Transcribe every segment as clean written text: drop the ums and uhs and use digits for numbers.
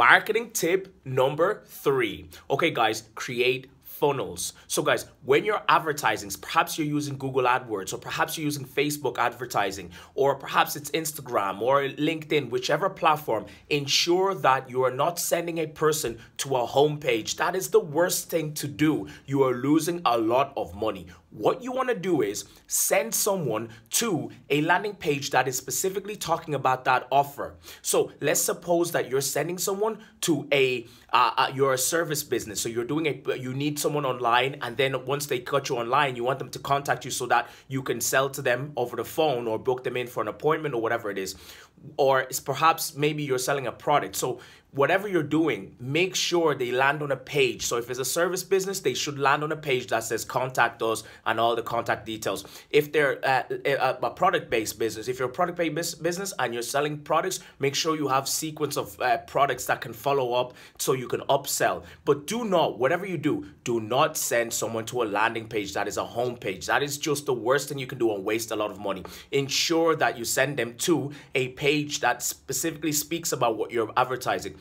Marketing tip number 3. Okay, guys, create funnels. So guys, when you're advertising, perhaps you're using Google AdWords, or perhaps you're using Facebook advertising, or perhaps it's Instagram or LinkedIn, whichever platform, ensure that you are not sending a person to a homepage. That is the worst thing to do. You are losing a lot of money. What you want to do is send someone to a landing page that is specifically talking about that offer. So let's suppose that you're sending someone to a, you're a service business. So you're doing you need someone online, and then once they got you online, you want them to contact you so that you can sell to them over the phone or book them in for an appointment or whatever it is. Or it's perhaps maybe you're selling a product. So whatever you're doing, make sure they land on a page. So if it's a service business, they should land on a page that says contact us and all the contact details. If they're a product-based business, if you're a product-based business and you're selling products, make sure you have sequence of products that can follow up so you can upsell. But do not, whatever you do, do not send someone to a landing page that is a home page. That is just the worst thing you can do and waste a lot of money. Ensure that you send them to a page that specifically speaks about what you're advertising.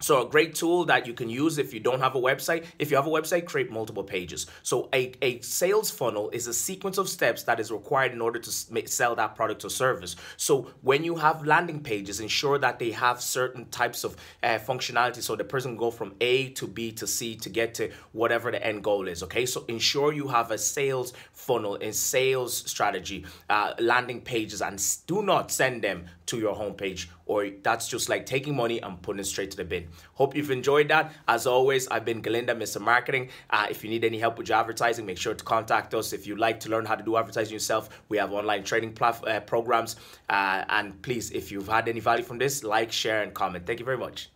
So a great tool that you can use if you don't have a website. If you have a website, create multiple pages. So a sales funnel is a sequence of steps that is required in order to sell that product or service. So when you have landing pages, ensure that they have certain types of functionality so the person can go from A to B to C to get to whatever the end goal is, okay? So ensure you have a sales funnel and sales strategy, landing pages, and do not send them to your homepage, or that's just like taking money and putting it straight to the bin. Hope you've enjoyed that. As always, I've been Galinda, Mr. Marketing. If you need any help with your advertising, make sure to contact us. If you'd like to learn how to do advertising yourself, we have online training programs. And please, if you've had any value from this, like, share, and comment. Thank you very much.